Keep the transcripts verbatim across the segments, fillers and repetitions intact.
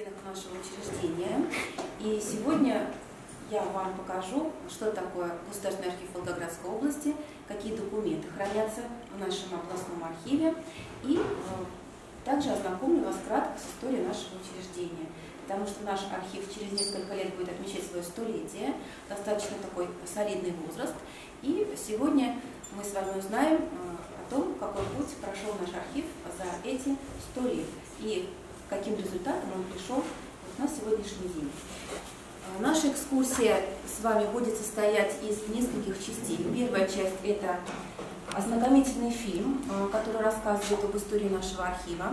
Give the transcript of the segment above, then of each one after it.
стенах нашего учреждения. И сегодня я вам покажу, что такое Государственный архив Волгоградской области, какие документы хранятся в нашем областном архиве, и также ознакомлю вас кратко с историей нашего учреждения, потому что наш архив через несколько лет будет отмечать свое столетие, достаточно такой солидный возраст, и сегодня мы с вами узнаем о том, какой путь прошел наш архив за эти сто лет и каким результатом он пришел на сегодняшний день. Наша экскурсия с вами будет состоять из нескольких частей. Первая часть – это ознакомительный фильм, который рассказывает об истории нашего архива.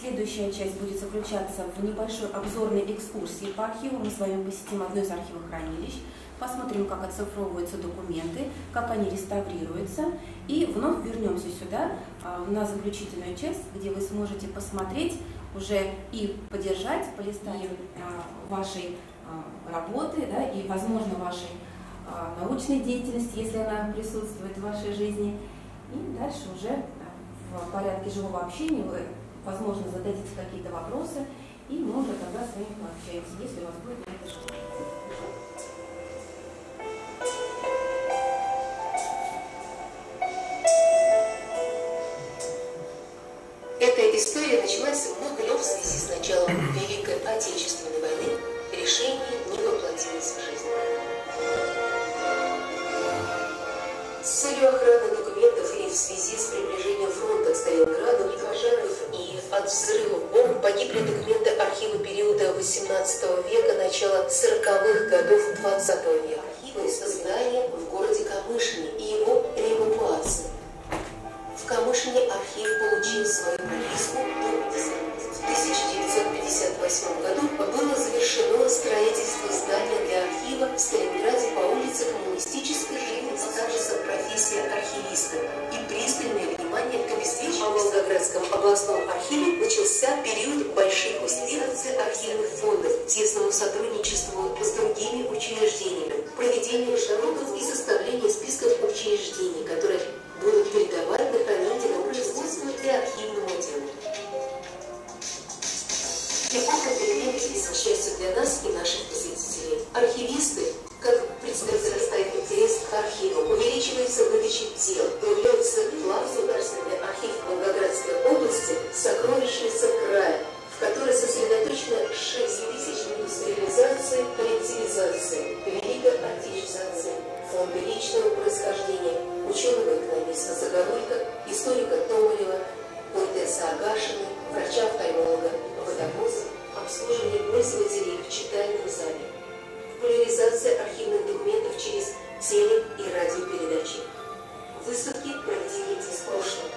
Следующая часть будет заключаться в небольшой обзорной экскурсии по архиву. Мы с вами посетим одно из архивохранилищ, посмотрим, как оцифровываются документы, как они реставрируются. И вновь вернемся сюда, на заключительную часть, где вы сможете посмотреть уже и подержать, полистать вашей работы, да, и, возможно, вашей а, научной деятельности, если она присутствует в вашей жизни. И дальше уже да, в порядке живого общения вы, возможно, зададите какие-то вопросы, и мы уже тогда с вами пообщаемся, если у вас будет это желание. Эта история началась много лет в связи с началом Великой Отечественной войны. Решение не воплотилось в жизнь. С целью охраны документов и в связи с приближением фронта к Сталинграду и пожаров и от взрывов бомб погибли документы архива периода восемнадцатого века, начала сороковых годов двадцатого века. Архивы создали в городе Камышине и его реэвакуации. В Камышине архив получил свою приписку до десятого. В тысяча девятьсот пятьдесят восьмом году было завершено строительство здания для архива в Сталинграде по улице Коммунистической жизни, статуса профессия архивиста, и пристальное внимание к обеспечению в Волгоградском областном архиве начался период больших успехов архивных фондов, тесному сотрудничеству с другими учреждениями, проведению широков и составлению списков учреждений, которые будут передавать на хранение обществу и архивному делу. Эпоха переменилась к счастью для нас и наших посетителей. Архивисты, как представитель ставит интерес к архиву, увеличивается выдача дел, появляется государственный архив Волгоградской области, сокровищница края, в которой сосредоточено шесть тысяч индустриализации, коллективизации, великой отечественности, фонды личного происхождения, ученого-экономиста Загорулька, историка Томарева, поэтесса Агашина, врача-офтальмолога, водовоз, обслуживание пользователей в читальном зале, популяризация архивных документов через теле- и радиопередачи. Выставки проведены из прошлого,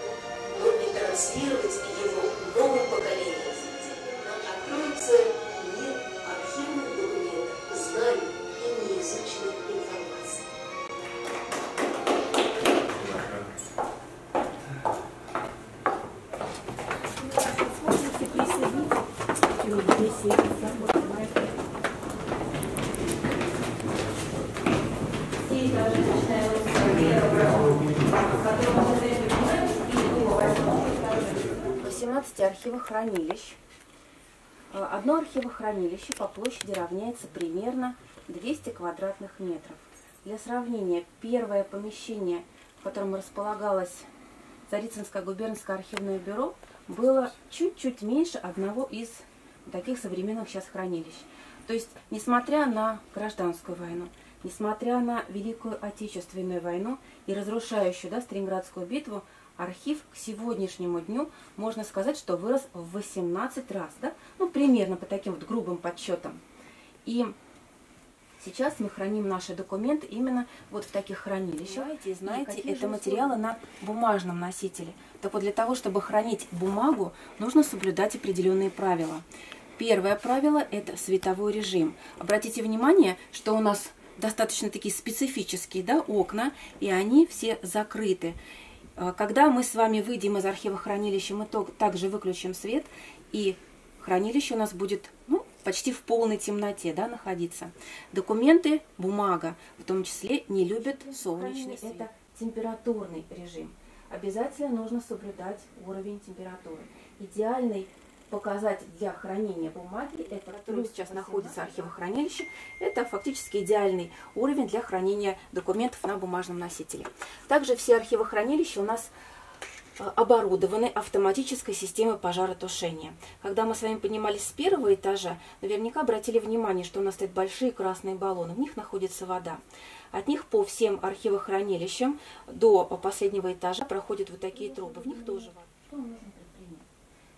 но и транслировать его новым поколением. Откроется мир архивных документов, знаний и неизученной информации. восемнадцать архивохранилищ. Одно архивохранилище по площади равняется примерно двухсот квадратных метров. Для сравнения, первое помещение, в котором располагалось Царицынское губернское архивное бюро, было чуть-чуть меньше одного из таких современных сейчас хранилищ. То есть, несмотря на гражданскую войну, несмотря на Великую Отечественную войну и разрушающую, да, Сталинградскую битву, архив к сегодняшнему дню, можно сказать, что вырос в восемнадцать раз, да? Ну, примерно по таким вот грубым подсчетам. И сейчас мы храним наши документы именно вот в таких хранилищах. Знаете, знаете это материалы на бумажном носителе. Так вот, для того, чтобы хранить бумагу, нужно соблюдать определенные правила. Первое правило – это световой режим. Обратите внимание, что у нас достаточно такие специфические, да, окна, и они все закрыты. Когда мы с вами выйдем из архива хранилища, мы также выключим свет, и хранилище у нас будет, ну, почти в полной темноте, да, находиться. Документы, бумага, в том числе, не любят солнечный свет. Это температурный режим. Обязательно нужно соблюдать уровень температуры. Идеальный показать для хранения бумаги, это, который сейчас находится архивохранилище, это фактически идеальный уровень для хранения документов на бумажном носителе. Также все архивохранилища у нас оборудованы автоматической системой пожаротушения. Когда мы с вами поднимались с первого этажа, наверняка обратили внимание, что у нас стоят большие красные баллоны, в них находится вода. От них по всем архивохранилищам до последнего этажа проходят вот такие трубы, в них тоже вода. Что нужно предпринять?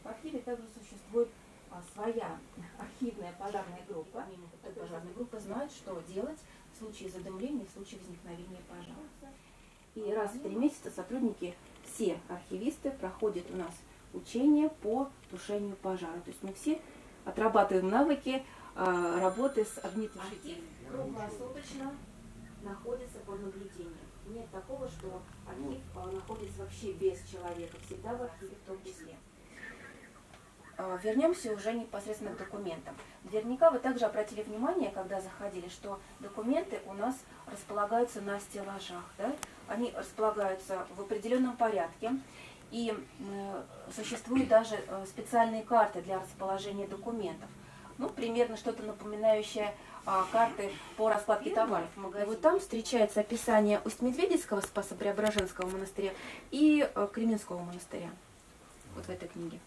В архиве также существует а, своя архивная пожарная группа. Эта пожарная группа знает, что делать в случае задымления, в случае возникновения пожара. И раз в три месяца сотрудники, все архивисты проходят у нас учение по тушению пожара. То есть мы все отрабатываем навыки а, работы с огнетушителями. Архив круглосуточно находится под наблюдением. Нет такого, что архив находится вообще без человека, всегда в архиве в том числе. Вернемся уже непосредственно к документам. Наверняка вы также обратили внимание, когда заходили, что документы у нас располагаются на стеллажах. Да? Они располагаются в определенном порядке. И существуют даже специальные карты для расположения документов. Ну, примерно что-то напоминающее а, карты по раскладке товаров в магазине. Вот там встречается описание Усть-Медведицкого, Спасо-Преображенского монастыря и а, Кременского монастыря. Вот в этой книге.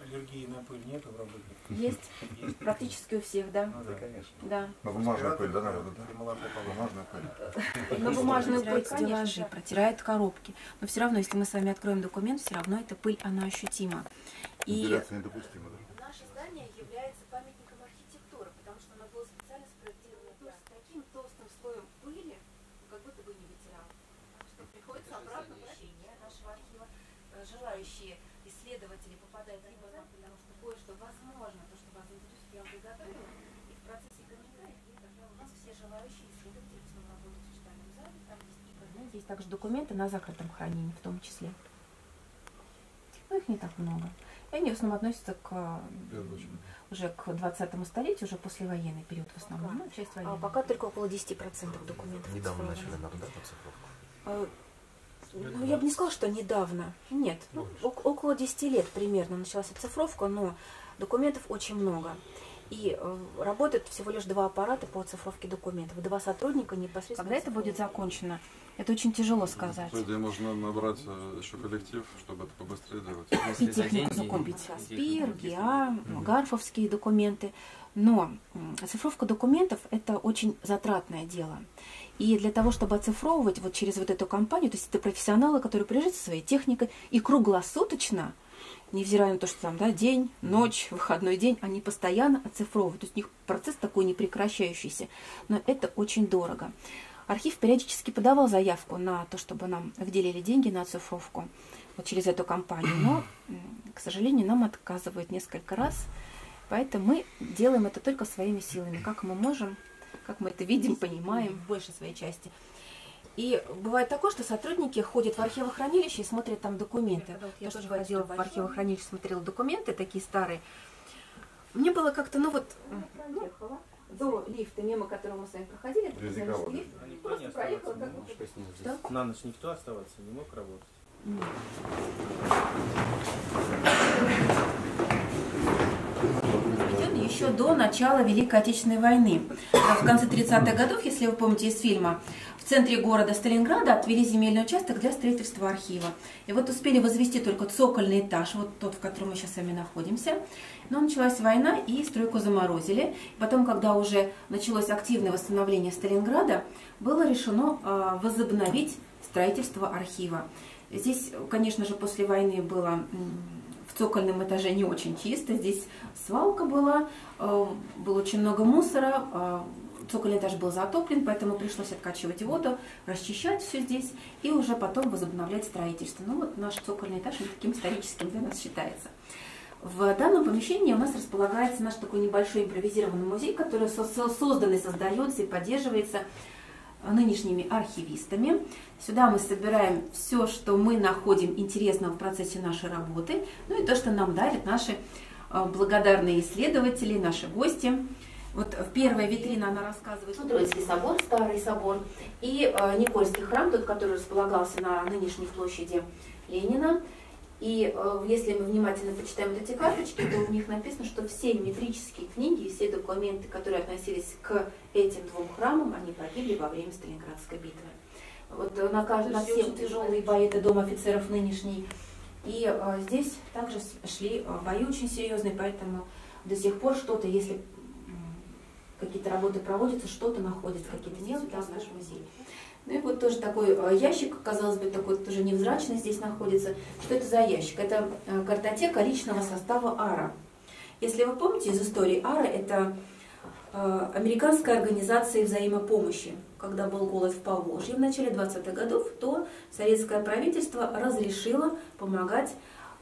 Аллергии на пыль нет у работы? Есть. Есть. Практически у всех, да. Ну, да, конечно. Да. На бумажную пыль, да, наверное, да? Молоко по бумажную пыль. На бумажную пыль, стеллажи, протирает коробки. Но все равно, если мы с вами откроем документ, все равно эта пыль, она ощутима. И... Интеграция недопустима, да? Наше здание является памятником архитектуры, потому что оно было специально спроектировано да. с таким толстым слоем пыли, как будто бы не ветеран. Что приходится обратно в помещение нашего архива. Желающие исследователи попадают либо нам, потому что кое-что возможно, то, что вас интересует, я подготовила, и в процессе комментариев у нас все желающие исследователи снова работают в читальном зале, там есть и... Здесь также документы на закрытом хранении в том числе. Но их не так много. И они в основном относятся к, уже к двадцатому столетию, уже послевоенный период в основном. Пока, ну, часть военной. А пока только около десяти процентов документов. Недавно начали нацифровку. Ну, я бы не сказала, что недавно. Нет, ну, около десяти лет примерно началась оцифровка, но документов очень много. И э, работают всего лишь два аппарата по оцифровке документов, два сотрудника непосредственно. Когда это будет закончено, это очень тяжело сказать. По идее, можно набрать еще коллектив, чтобы это побыстрее делать. И технику закупить. СПИР, ГИА, гарфовские документы. Но оцифровка документов – это очень затратное дело. И для того, чтобы оцифровывать вот через вот эту компанию, то есть это профессионалы, которые приезжают со своей техникой и круглосуточно, невзирая на то, что там да, день, ночь, выходной день, они постоянно оцифровывают. То есть у них процесс такой непрекращающийся. Но это очень дорого. Архив периодически подавал заявку на то, чтобы нам выделили деньги на оцифровку вот через эту компанию. Но, к сожалению, нам отказывают несколько раз. Поэтому мы делаем это только своими силами, как мы можем, как мы это видим, понимаем в большей своей части. И бывает такое, что сотрудники ходят в архивохранилище и смотрят там документы. Вот я тоже ходила в архивохранилище, смотрела документы, такие старые. Мне было как-то, ну вот, ну, до лифта, мимо которого мы с вами проходили, это лифт, а просто проехала. Как будто... да? На ночь никто оставаться не мог работать. Нет. Еще до начала Великой Отечественной войны. В конце тридцатых годов, если вы помните из фильма, в центре города Сталинграда отвели земельный участок для строительства архива. И вот успели возвести только цокольный этаж, вот тот, в котором мы сейчас с вами находимся. Но началась война, и стройку заморозили. Потом, когда уже началось активное восстановление Сталинграда, было решено возобновить строительство архива. Здесь, конечно же, после войны было... В цокольном этаже не очень чисто, здесь свалка была, было очень много мусора, цокольный этаж был затоплен, поэтому пришлось откачивать воду, расчищать все здесь и уже потом возобновлять строительство. Ну вот наш цокольный этаж таким историческим для нас считается. В данном помещении у нас располагается наш такой небольшой импровизированный музей, который создан и создается и поддерживается нынешними архивистами. Сюда мы собираем все, что мы находим интересного в процессе нашей работы, ну и то, что нам дарят наши благодарные исследователи, наши гости. Вот первая витрина, она рассказывает... Троицкий собор, старый собор, и Никольский храм, тот, который располагался на нынешней площади Ленина, И э, если мы внимательно почитаем вот эти карточки, то в них написано, что все метрические книги и все документы, которые относились к этим двум храмам, они погибли во время Сталинградской битвы. Вот на каждом все тяжелые бои, это дом офицеров нынешний. И э, здесь также шли бои очень серьезные, поэтому до сих пор что-то, если какие-то работы проводятся, что-то находится, какие-то дела для нашего музея. Ну и вот тоже такой ящик, казалось бы, такой тоже невзрачный здесь находится. Что это за ящик? Это картотека личного состава АРА. Если вы помните из истории, АРА — это американская организация взаимопомощи. Когда был голод в Поволжье в начале двадцатых годов, то советское правительство разрешило помогать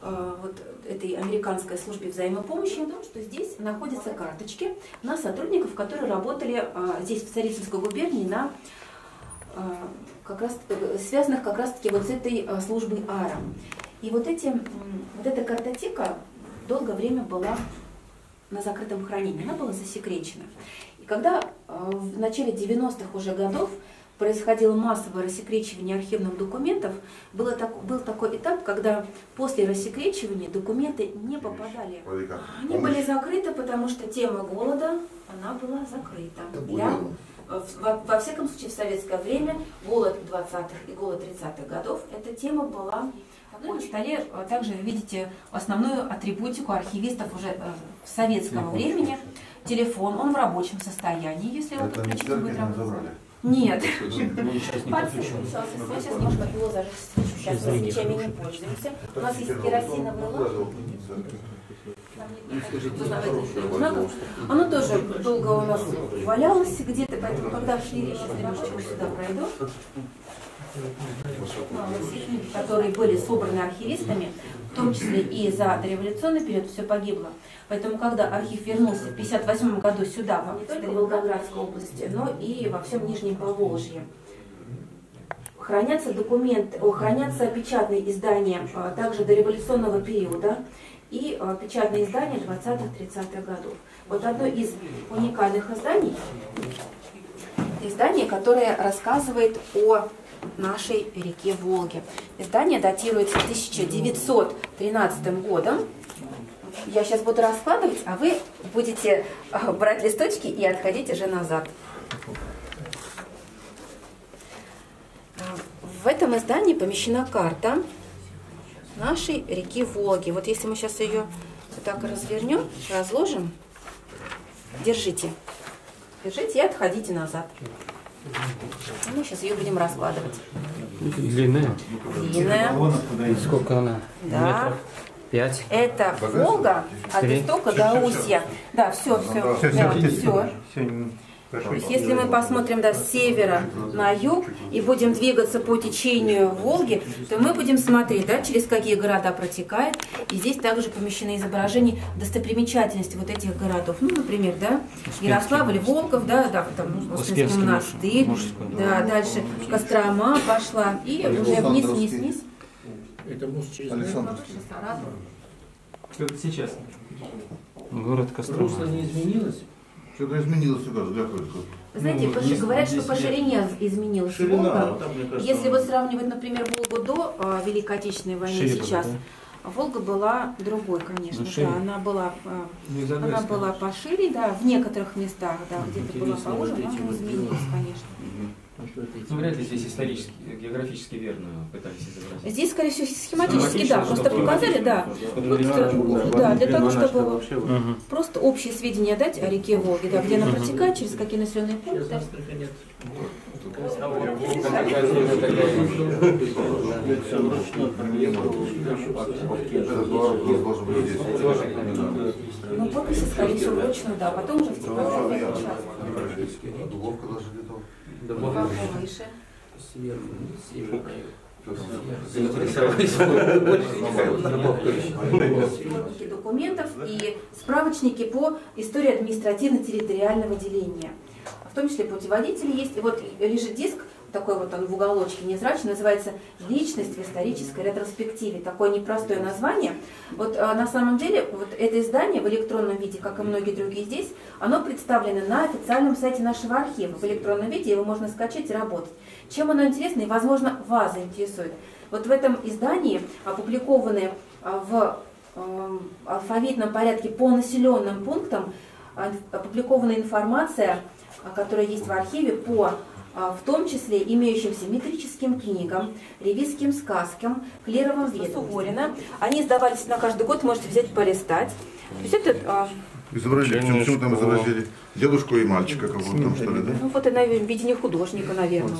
вот этой американской службе взаимопомощи, о том, что здесь находятся карточки на сотрудников, которые работали здесь, в Царицынской губернии, на как раз, связанных как раз-таки вот с этой службой АРА. И вот, эти, вот эта картотека долгое время была на закрытом хранении, она была засекречена. И когда в начале девяностых уже годов происходило массовое рассекречивание архивных документов, было так, был такой этап, когда после рассекречивания документы не попадали. Они были закрыты, потому что тема голода, она была закрыта. Для, во, во всяком случае, в советское время голод двадцатых и голод тридцатых годов, эта тема была. Ну, на столе также видите основную атрибутику архивистов уже э, советского времени. Телефон, он в рабочем состоянии, если его подключить, он будет работать. Нет. Пальцы включался свет, сейчас можно его зажечь свечу. Сейчас мы свечами не пользуемся. У нас есть керосиновый луч. Оно тоже долго у нас валялось где-то, поэтому когда шли речи, я сюда пройду. Которые были собраны архивистами, в том числе и за дореволюционный период, все погибло. Поэтому, когда архив вернулся в тысяча девятьсот пятьдесят восьмом году сюда, не только в Волгоградской области, но и во всем Нижнем Поволжье, хранятся документы, хранятся печатные издания также дореволюционного периода и печатные издания двадцатых-тридцатых годов. Вот одно из уникальных изданий, издание, которое рассказывает о нашей реке Волге. Издание датируется тысяча девятьсот тринадцатым годом. Я сейчас буду раскладывать, а вы будете брать листочки и отходить уже назад. В этом издании помещена карта нашей реки Волги. Вот если мы сейчас ее вот так развернем, разложим, держите, держите и отходите назад. Мы сейчас ее будем раскладывать. Длинная? Длинная. Сколько она? Да. пять. Это Волга от истока до устья. Да, все, все. все, да, все. все. все. То есть, если мы посмотрим, да, с севера на юг и будем двигаться по течению Волги, то мы будем смотреть, да, через какие города протекает. И здесь также помещены изображения достопримечательности вот этих городов. Ну, например, да, Ярославль, Волков, да, да, там Усть-Медведицкий монастырь, да, дальше Кострома пошла и уже вниз, вниз, вниз. Это мост через Саратов. Что-то сейчас. Город Кострома. Русло не изменилось? Что-то изменилось у нас, да, только. Знаете, ну, вот говорят, что по ширине изменилась Волга. Вот там, кажется, если вот сравнивать, например, Волгу до э, Великой Отечественной войны шире, сейчас, да? Волга была другой, конечно, ну, да, она была, э, она была пошире, да, в некоторых местах, да, где-то была поуже, но она изменилась, конечно. Ну, вряд ли здесь исторически, географически верно пытались изобразить. Здесь, скорее всего, схематически, да, просто показали, да, вот, да, для того, чтобы просто общие сведения дать о реке Волге, да, где она протекает, через какие населенные пункты. Ну, подписи, скорее всего, вручную, да, потом уже в типографии повыше. Сверху, сверху. Документов и справочники по истории административно-территориального деления. В том числе путеводители есть. И вот лежит диск, такой вот он в уголочке невзрачный, называется «Личность в исторической ретроспективе». Такое непростое название. Вот на самом деле вот это издание в электронном виде, как и многие другие здесь, оно представлено на официальном сайте нашего архива. В электронном виде его можно скачать и работать. Чем оно интересно и, возможно, вас заинтересует. Вот в этом издании опубликованы в алфавитном порядке по населенным пунктам опубликована информация, которая есть в архиве, по в том числе имеющимся метрическим книгам, ревизским сказкам, клировым ведомствам. Они сдавались на каждый год, можете взять полистать. То есть это... Изображение, почему там изобразили дедушку и мальчика какого-то там, что ли, да? Ну вот и, наверное, видение художника, наверное.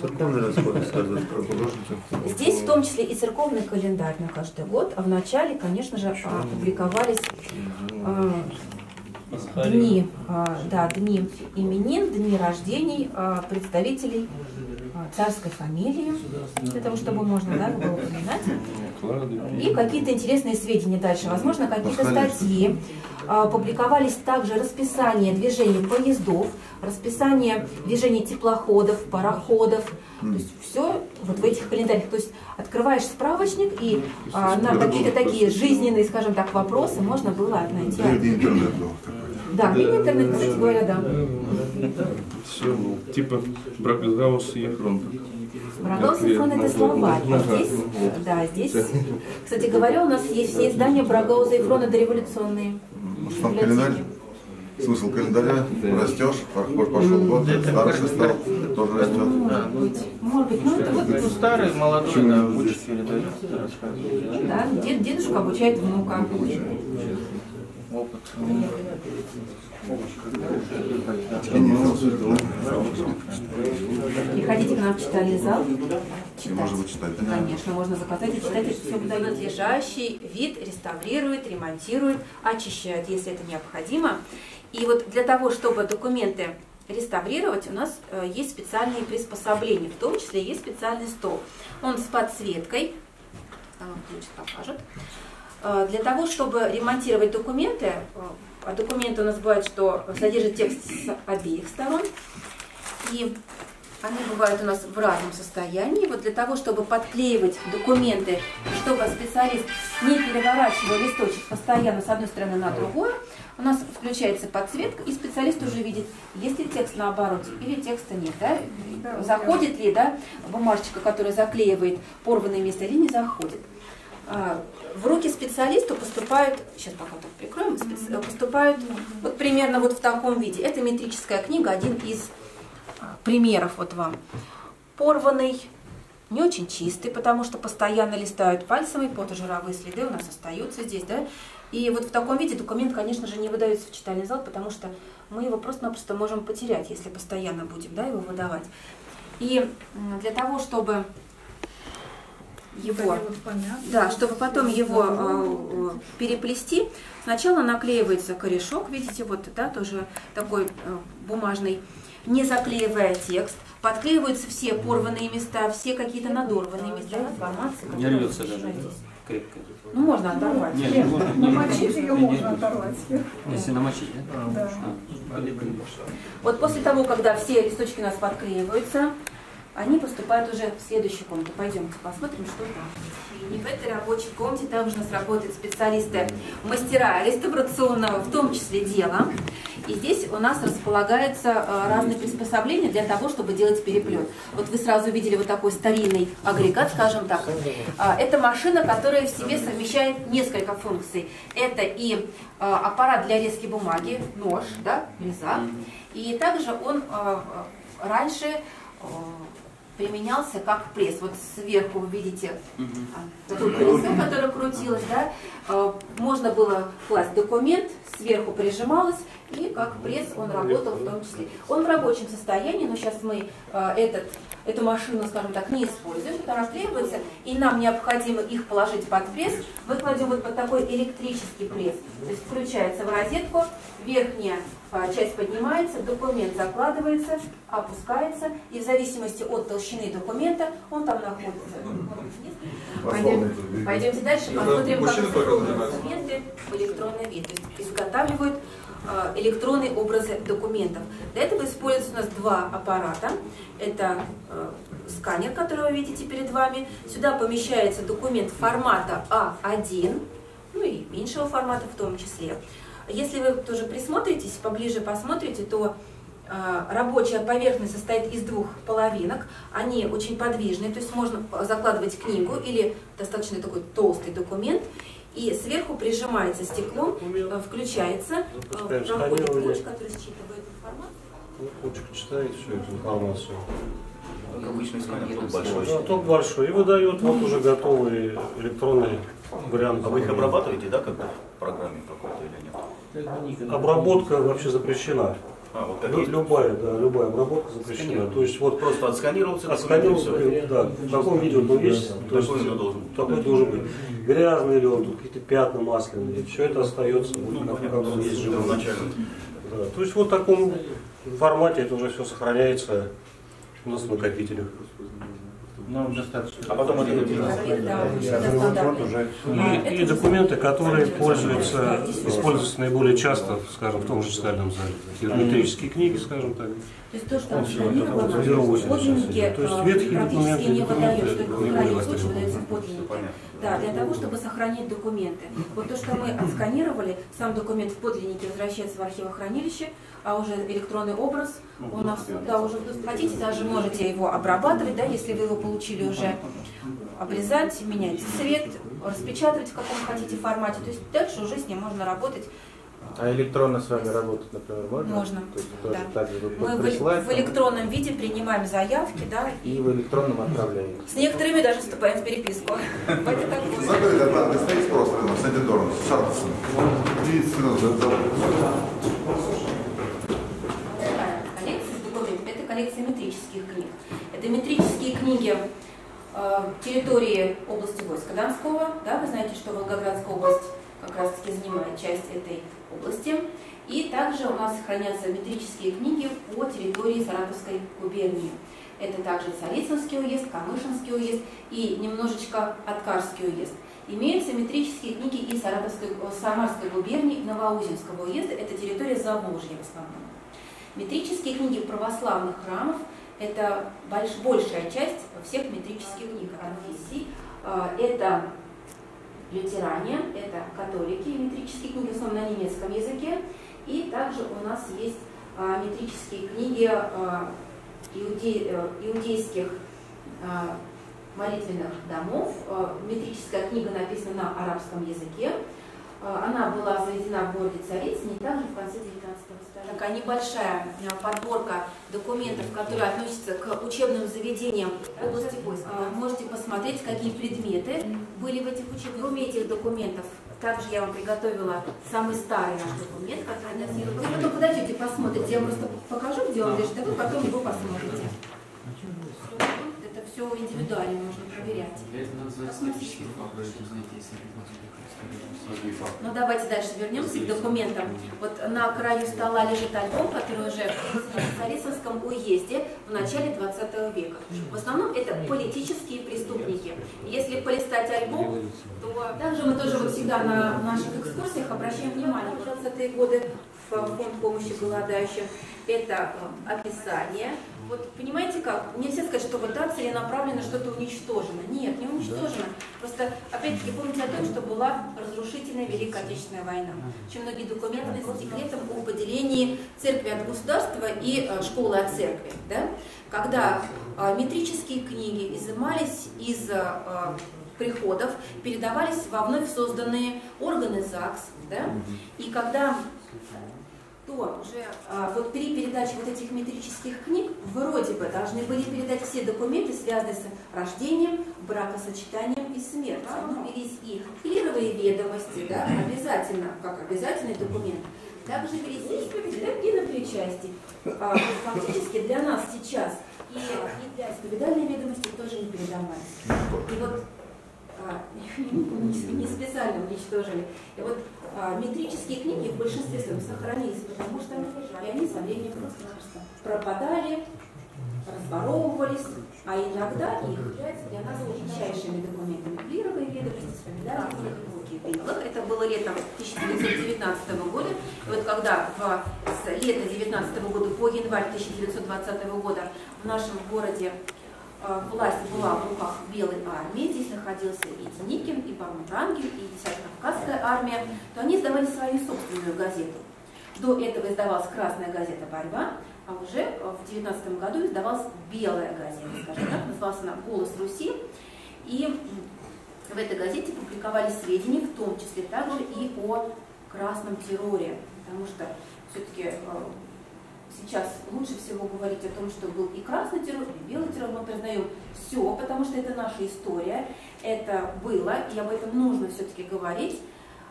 Здесь в том числе и церковный календарь на каждый год, а в начале, конечно же, опубликовались дни, да, дни именин, дни рождений представителей царской фамилии, для того, чтобы можно, да, было упоминать. И какие-то интересные сведения дальше, возможно, какие-то статьи. Публиковались также расписание движений поездов, расписание движений теплоходов, пароходов. Mm. То есть все вот в этих календарях. То есть открываешь справочник, и а, на какие-то такие жизненные, скажем так, вопросы можно было найти. Интернет был такой. Да, да, интернет, кстати говоря, да. Все, ну, типа Брокгауз и Ефрон. Брокгауз и Ефрон — это словарь. Здесь, да, здесь, кстати говоря, у нас есть все издания Брокгауза и Ефрона дореволюционные. Там календарь, смысл календаря, растешь, пошел год, старший стал, тоже растет. Может быть, ну это вот старый, молодой, учишь передать. Да, дедушка обучает внука. Опыт. Приходите к нам в читальный зал. Читать. Читать, да? Конечно, можно заказать и читать. Это все дает лежащий вид, реставрирует, ремонтирует, очищает, если это необходимо. И вот для того, чтобы документы реставрировать, у нас есть специальные приспособления, в том числе есть специальный стол. Он с подсветкой. Ключ покажет. Для того, чтобы ремонтировать документы, а документы у нас бывает, что содержит текст с обеих сторон, и они бывают у нас в разном состоянии. Вот для того, чтобы подклеивать документы, чтобы специалист не переворачивал листочек постоянно с одной стороны на другую, у нас включается подсветка, и специалист уже видит, есть ли текст на обороте или текста нет, да? Заходит ли, да, бумажечка, которая заклеивает порванные места, или не заходит. В руки специалисту поступают, сейчас пока так прикроем, поступают вот примерно вот в таком виде. Это метрическая книга, один из примеров вот вам. Порванный, не очень чистый, потому что постоянно листают пальцем, и потожировые следы у нас остаются здесь, да. И вот в таком виде документ, конечно же, не выдается в читальный зал, потому что мы его просто-напросто можем потерять, если постоянно будем, да, его выдавать. И для того, чтобы... его, да, чтобы потом его э, переплести, сначала наклеивается корешок, видите, вот, да, тоже такой э, бумажный, не заклеивая текст, подклеиваются все порванные места, все какие-то надорванные места, информация. Не рвется даже крепко. Ну, можно оторвать. Нет, не можно, не намочить ее можно оторвать. Если намочить, да? Да. Вот после того, когда все листочки у нас подклеиваются, они поступают уже в следующую комнату. Пойдемте посмотрим, что там. И в этой рабочей комнате также у нас работают специалисты, мастера реставрационного, в том числе, дела. И здесь у нас располагаются разные приспособления для того, чтобы делать переплет. Вот вы сразу видели вот такой старинный агрегат, скажем так. Это машина, которая в себе совмещает несколько функций. Это и аппарат для резки бумаги, нож, да, резак. И также он раньше применялся как пресс. Вот сверху вы видите такую колесо, которое крутилось, да? Можно было класть документ, сверху прижималось, и как пресс он работал в том числе. Он в рабочем состоянии, но сейчас мы этот, эту машину, скажем так, не используем, она требуется, и нам необходимо их положить под пресс. Мы кладем вот под такой электрический пресс. То есть включается в розетку, верхняя часть поднимается, документ закладывается, опускается, и в зависимости от толщины документа он там находится. Пойдем, пойдемте дальше, посмотрим, как документы в электронный вид. То есть изготавливают электронные образы документов. Для этого используются у нас два аппарата. Это сканер, который вы видите перед вами. Сюда помещается документ формата А один, ну и меньшего формата в том числе. Если вы тоже присмотритесь, поближе посмотрите, то э, рабочая поверхность состоит из двух половинок. Они очень подвижные, то есть можно закладывать книгу или достаточно такой толстый документ. и сверху прижимается стеклом, включается проходит ключ, который считывает информацию. Ключик читает всю эту информацию. Обычный сканер, ток большой. Да, ток большой. И выдает вот уже готовые электронные варианты. А вы их обрабатываете, да, как-то в программе какой-то или нет? Обработка вообще запрещена. А, вот Лю есть? Любая, да, любая обработка запрещена. То есть вот просто отсканировался, отсканировался, да, в таком виде он есть, такой, есть, должен, такой да. должен быть. Грязный ли он, какие-то пятна масляные, все это остается, ну, вот, как он есть живой. Да, то есть вот в таком формате это уже все сохраняется у нас на накопителях. Нам достаточно. А потом это и, и документы, которые пользуются, используются наиболее часто, скажем, в том же стальном зале. Геометрические книги, скажем так. То есть то, что отсканировано, подлинники практически не выдают, что в крайнем случае выдаются подлинники. Да, для того, чтобы сохранить документы. Вот то, что мы отсканировали, сам документ в подлиннике возвращается в архивохранилище, а уже электронный образ у нас, да, уже хотите, даже можете его обрабатывать, да, если вы его получили уже, обрезать, менять цвет, распечатывать в каком хотите формате. То есть дальше уже с ним можно работать. А электронно с вами работать, например, можно? Можно. То есть, да. так же мы присылать, в электронном там... виде принимаем заявки, да? И в электронном отправляем. С некоторыми даже вступаем в переписку. Смотри, да, ты стоишь просто с Эдидором, с Шартсом. Это коллекция метрических книг. Это метрические книги территории области войска Донского. Да, вы знаете, что Волгоградская область как раз таки занимает часть этой области. И также у нас хранятся метрические книги по территории Саратовской губернии. Это также Царицынский уезд, Камышинский уезд и немножечко Аткарский уезд. Имеются метрические книги и Саратовской, Самарской губернии, Новоузенского уезда. Это территория Забужья в основном. Метрические книги православных храмов – это больш, большая часть всех метрических книг конфессий. Это лютеране, это католики, метрические книги в основном на немецком языке. И также у нас есть а, метрические книги а, иуде, иудейских а, молитвенных домов. А, метрическая книга написана на арабском языке. А, она была заведена в городе Царицыне и также в конце девятнадцатого столетия. Такая небольшая подборка документов, которые относятся к учебным заведениям области войска. А, можете посмотреть, какие предметы были в этих учебниках. Кроме этих документов, также я вам приготовила самый старый наш документ, который нас делает. Вы потом подойдете, посмотрите. Я просто покажу, где он лежит, а вы потом его посмотрите. Это все индивидуально можно проверять. Ну давайте дальше вернемся к документам. Вот на краю стола лежит альбом, который уже в Царицынском уезде в начале двадцатого века. В основном это политические преступники. Если полистать альбом, то также мы тоже вот всегда на наших экскурсиях обращаем внимание на двадцатые годы в фонд помощи голодающим. Это описание. Вот понимаете как? Нельзя сказать, что вот да, целенаправленно что-то уничтожено. Нет, не уничтожено. Просто опять-таки помните о том, что была разрушительная Великая Отечественная война. Очень многие документы с секретом о поделении церкви от государства и школы от церкви. Да? Когда метрические книги изымались из приходов, передавались во вновь созданные органы ЗАГС. Да? И когда... то уже а, вот при передаче вот этих метрических книг вроде бы должны были передать все документы, связанные с рождением, бракосочетанием и смертью. Велись и клировые ведомости, да, обязательно, как обязательный документ. Также велись и инопричастие. А, фактически для нас сейчас и, и для исповедальной ведомости тоже не передавались. И вот а, не специально уничтожили. И вот метрические книги в большинстве своем сохранились, потому что и они со временем просто пропадали, разворовывались, а иногда их являются для нас величайшими документами. Клировые ведомости, вспоминания, глубокие переломы. Это было летом тысяча девятьсот девятнадцатого года. И вот когда в, с лета девятнадцатого года по январь тысяча девятьсот двадцатого года в нашем городе власть была в руках Белой армии, здесь находился и Деникин, и Врангель, и Десятая Кавказская армия, то они издавали свою собственную газету. До этого издавалась «Красная газета «Борьба», а уже в девятнадцатом году издавалась «Белая газета», скажем так, называлась она «Голос Руси». И В этой газете публиковали сведения, в том числе также и о красном терроре, потому что все-таки сейчас лучше всего говорить о том, что был и красный террор, и белый террор. Мы признаем все, потому что это наша история, это было, и об этом нужно все-таки говорить.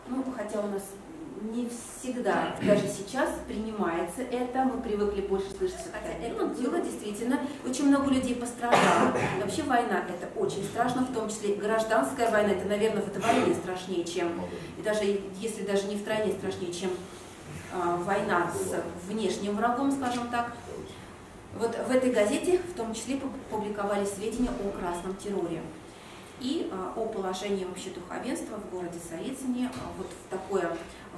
Ну, хотя у нас не всегда, даже сейчас, принимается это, мы привыкли больше слышать. Хотя это дело действительно, очень много людей пострадало. И вообще война это очень страшно, в том числе гражданская война, это, наверное, вдвойне страшнее, чем, и даже если даже не втройне страшнее, чем война с внешним врагом, скажем так. Вот в этой газете в том числе публиковали сведения о красном терроре и о положении вообще духовенства в городе Царицыне вот в такое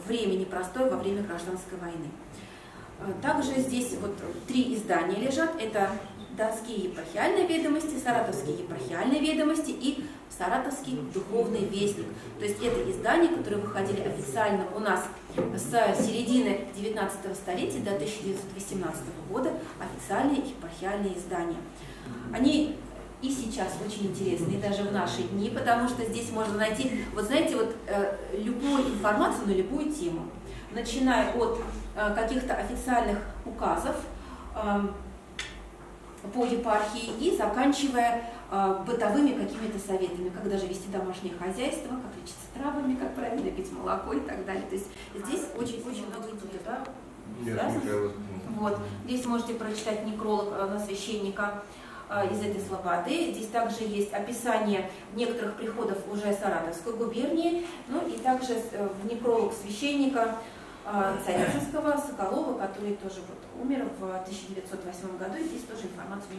время непростое, во время гражданской войны. Также здесь вот три издания лежат. Это Донские епархиальные ведомости, Саратовские епархиальные ведомости и Саратовский духовный вестник. То есть это издания, которые выходили официально у нас с середины девятнадцатого столетия до тысяча девятьсот восемнадцатого года, официальные епархиальные издания. Они и сейчас очень интересны, и даже в наши дни, потому что здесь можно найти, вот знаете, вот любую информацию на любую тему, начиная от каких-то официальных указов по епархии и заканчивая э, бытовыми какими-то советами, как даже вести домашнее хозяйство, как лечиться травами, как правильно пить молоко и так далее. То есть здесь очень-очень много идет, да? Вот. Здесь можете прочитать некролог э, на священника э, из этой слободы. Здесь также есть описание некоторых приходов уже Саратовской губернии, ну и также э, некролог священника Царицынского, Соколова, который тоже вот умер в тысяча девятьсот восьмом году, и здесь тоже информация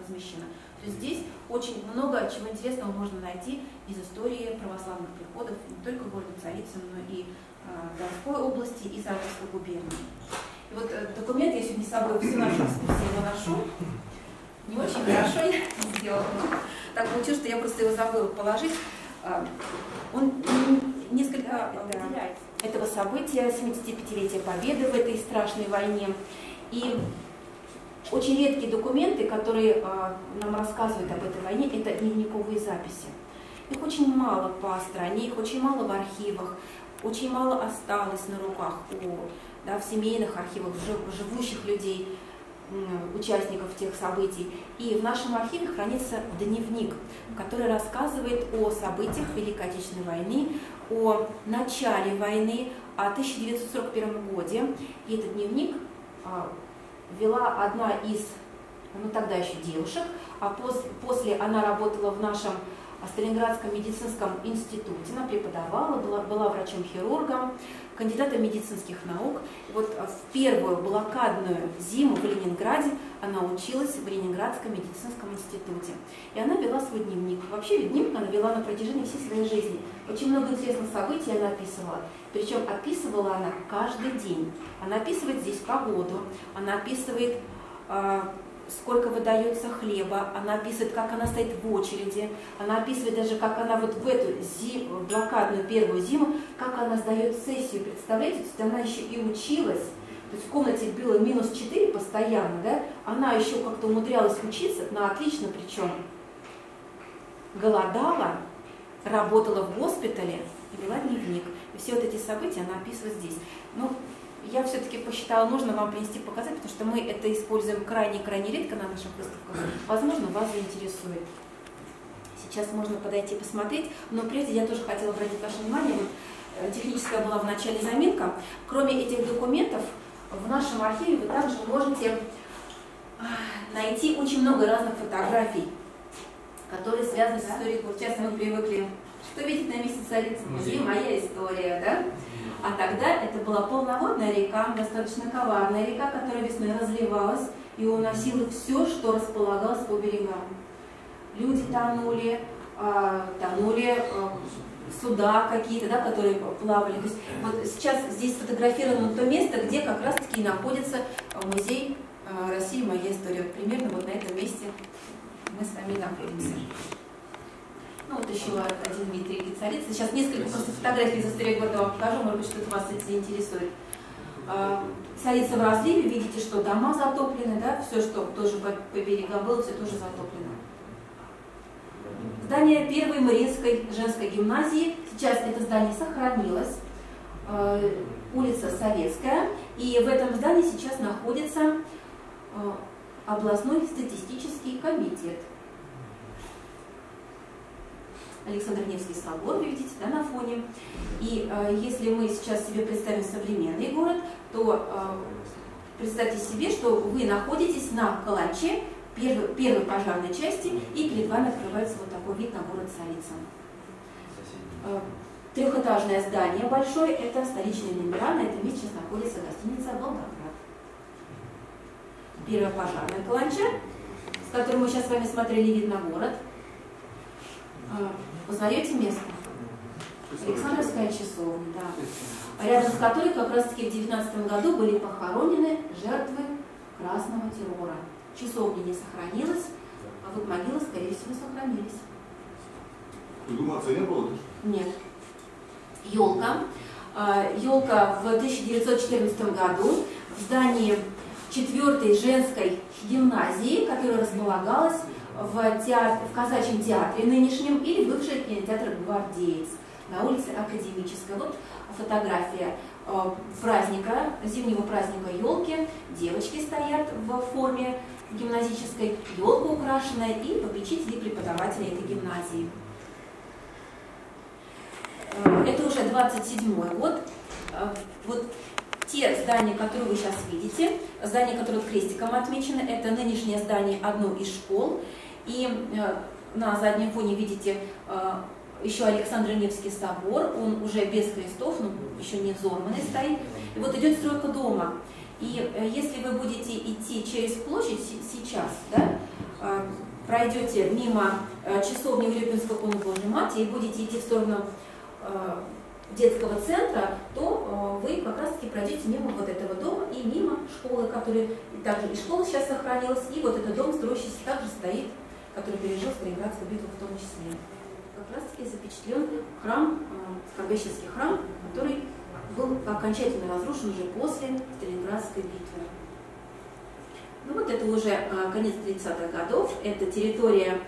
размещена. То есть здесь очень много чего интересного можно найти из истории православных приходов не только города Царицына, но и Донской области, и Саратовской губернии. И вот документ я сегодня с собой всю нашу экскурсию его ношу. Не очень хорошо я сделала. Так получилось, что я просто его забыла положить. Он несколько выделяется этого события, семидесятипятилетия Победы в этой страшной войне. И очень редкие документы, которые а, нам рассказывают об этой войне, это дневниковые записи. Их очень мало по стране, их очень мало в архивах, очень мало осталось на руках у, да, в семейных архивах живущих людей, участников тех событий. И в нашем архиве хранится дневник, который рассказывает о событиях Великой Отечественной войны, о начале войны, о тысяча девятьсот сорок первом годе. И этот дневник а, вела одна из, ну тогда еще девушек, а пос, после она работала в нашем Сталинградском медицинском институте, она преподавала, была, была врачом-хирургом, кандидатом медицинских наук. И вот в первую блокадную зиму в Ленинграде она училась в Ленинградском медицинском институте. И она вела свой дневник. Вообще дневник она вела на протяжении всей своей жизни. Очень много интересных событий она описывала. Причем описывала она каждый день. Она описывает здесь погоду, она описывает... Э сколько выдается хлеба, она описывает, как она стоит в очереди, она описывает даже, как она вот в эту зиму, блокадную первую зиму, как она сдает сессию, представляете, то есть она еще и училась, то есть в комнате было минус четыре постоянно, да, она еще как-то умудрялась учиться, но отлично причем, голодала, работала в госпитале и вела дневник, и все вот эти события она описывает здесь. Ну, я все-таки посчитала, нужно вам принести показать, потому что мы это используем крайне-крайне редко на наших выставках. Возможно, вас заинтересует. Сейчас можно подойти посмотреть. Но прежде я тоже хотела обратить ваше внимание. Вот, техническая была в начале заминка. Кроме этих документов, в нашем архиве вы также можете найти очень много разных фотографий, которые связаны с историей. Вот сейчас мы привыкли, что видеть на месте Царицы. Музей, моя история, да? А тогда это была полноводная река, достаточно коварная река, которая весной разливалась и уносила все, что располагалось по берегам. Люди тонули, тонули суда какие-то, да, которые плавали. То есть, вот сейчас здесь сфотографировано то место, где как раз-таки находится музей России «Моя история». Примерно вот на этом месте мы с вами находимся. Ну, вот еще один вид реки Царицы. Сейчас несколько просто фотографий из истории города вам покажу, может быть, что-то вас это заинтересует. Царица в разливе, видите, что дома затоплены, да, все, что тоже по берегам было, все тоже затоплено. Здание первой Мариинской женской гимназии, сейчас это здание сохранилось, улица Советская, и в этом здании сейчас находится областной статистический комитет. Александр Невский собор, вы видите, да, на фоне. И э, если мы сейчас себе представим современный город, то э, представьте себе, что вы находитесь на калаче первой, первой пожарной части, и перед вами открывается вот такой вид на город Царицын. Э, трехэтажное здание большое, это столичные номера, на этом месте сейчас находится гостиница «Волгоград». Первая пожарная каланча, с которой мы сейчас с вами смотрели вид на город. Познаете место? Александровская часовня, да. Рядом с которой как раз таки в девятнадцатом году были похоронены жертвы красного террора. Часовня не сохранилась, а вот могилы, скорее всего, сохранились. Эксгумации не было? Нет. Елка. Елка в тысяча девятьсот четырнадцатом году в здании четвёртой женской гимназии, которая располагалась в, театр, в казачьем театре нынешнем или бывший кинотеатр «Гвардеец» на улице Академической. Вот фотография праздника, зимнего праздника елки. Девочки стоят в форме гимназической, елка украшенная, и попечители и преподаватели этой гимназии. Это уже двадцать седьмой год. Вот те здания, которые вы сейчас видите, здания, которые крестиком отмечены, это нынешнее здание одной из школ. И на заднем фоне видите еще Александр Невский собор, он уже без крестов, но еще не взорванный стоит. И вот идет стройка дома. И если вы будете идти через площадь сейчас, да, пройдете мимо часовни Урюпинской иконы Божьей Матери и будете идти в сторону детского центра, то вы как раз-таки пройдете мимо вот этого дома и мимо школы, которая также и школа сейчас сохранилась, и вот этот дом строящийся также стоит, который пережил Сталинградскую битву в том числе. Как раз-таки запечатлен храм, Скорбящинский храм, который был окончательно разрушен уже после Сталинградской битвы. Ну вот это уже конец тридцатых годов, это территория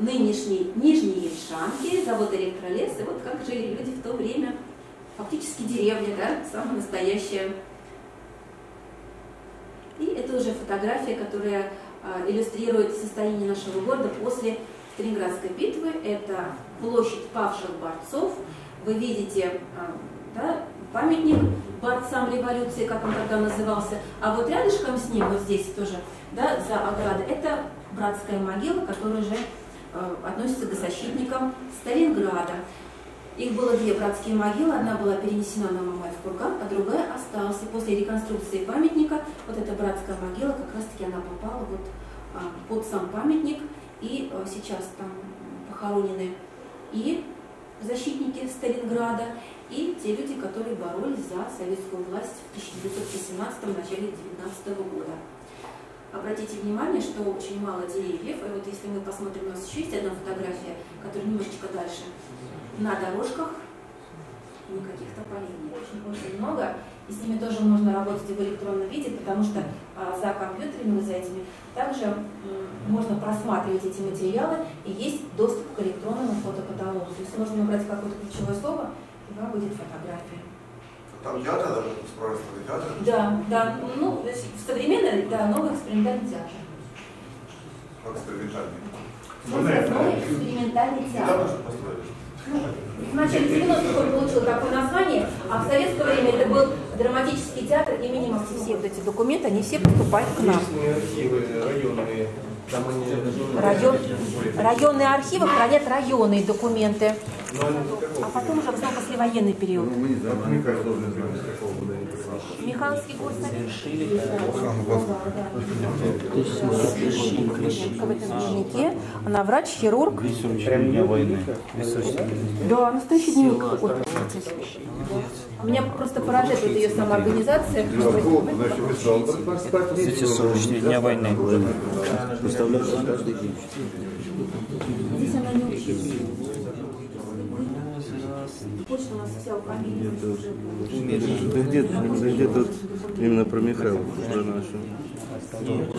нынешней Нижней Ельшанки, завод электролеса, вот как жили люди в то время, фактически деревня, да, самая настоящая. И это уже фотография, которая иллюстрирует состояние нашего города после Сталинградской битвы. Это площадь павших борцов. Вы видите, да, памятник борцам революции, как он тогда назывался. А вот рядышком с ним, вот здесь тоже, да, за оградой, это братская могила, которая же э, относится к защитникам Сталинграда. Их было две братские могилы, одна была перенесена на Мамаев курган, а другая осталась. И после реконструкции памятника вот эта братская могила, как раз-таки она попала вот, э, под сам памятник, и э, сейчас там похоронены и защитники Сталинграда, и те люди, которые боролись за советскую власть в тысяча девятьсот семнадцатом, начале девятнадцатого года. Обратите внимание, что очень мало деревьев. И вот если мы посмотрим, у нас еще есть одна фотография, которая немножечко дальше. На дорожках никаких тополей нет. Очень-очень много. И с ними тоже можно работать в электронном виде, потому что а, за компьютерами, за этими, также м, можно просматривать эти материалы, и есть доступ к электронному фотокаталогу. То есть можно убрать какое-то ключевое слово, и вам будет фотография. Там театр даже, спрашивали, театр? Да, да, ну, современный, да, новый экспериментальный театр. Как экспериментальный? Новый экспериментальный театр. Недавно же построили? Ну, в начале девяностых он получил такое название, а в советское время это был драматический театр имени Максимова. Все вот эти документы, они все поступают к нам. Местные архивы, районные. Там они... Район... Районные архивы хранят районные документы. А потом уже снова послевоенный период. Ну, мы не знаем, мы как должны знать, какого года они пришли. Михайловский горсовет. Завершили. В этом дневнике она врач-хирург. Да, настоящий дневник. Меня просто поражает вот ее самоорганизация. Кстати, сорок четыре дня войны. Здесь она не учится. Почта у нас вся упомянута. Где-то где тут именно про Михайлову, про нашу. Умер.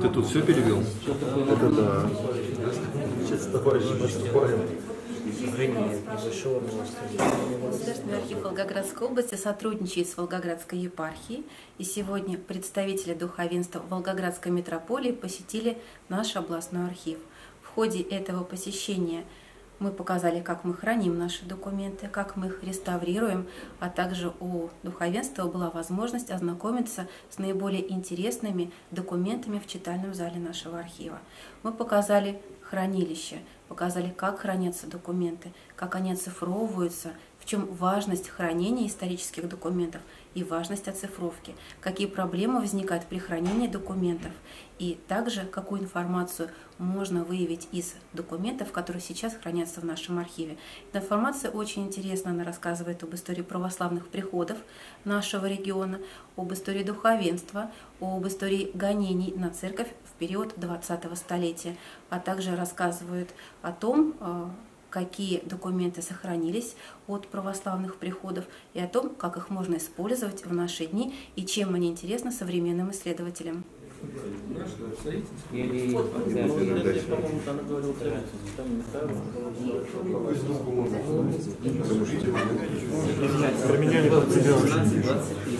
Ты тут все перевел? Это да. Сейчас товарищ поступаем. Государственный архив Волгоградской области сотрудничает с Волгоградской епархией, и сегодня представители духовенства Волгоградской митрополии посетили наш областной архив. В ходе этого посещения мы показали, как мы храним наши документы, как мы их реставрируем, а также у духовенства была возможность ознакомиться с наиболее интересными документами в читальном зале нашего архива. Мы показали хранилище, показали, как хранятся документы, как они оцифровываются, в чем важность хранения исторических документов и важность оцифровки, какие проблемы возникают при хранении документов, и также какую информацию можно выявить из документов, которые сейчас хранятся в нашем архиве. Эта информация очень интересна, она рассказывает об истории православных приходов нашего региона, об истории духовенства, об истории гонений на церковь в период двадцатого столетия, а также рассказывает о том, какие документы сохранились от православных приходов и о том, как их можно использовать в наши дни и чем они интересны современным исследователям.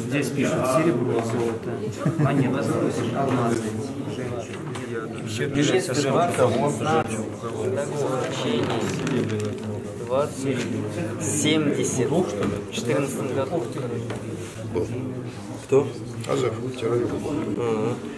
Здесь пишут серебро, золото, а не возвращаешь алмазы. Пишет сперва того, семьдесят, в четырнадцатом году. Кто? Азов.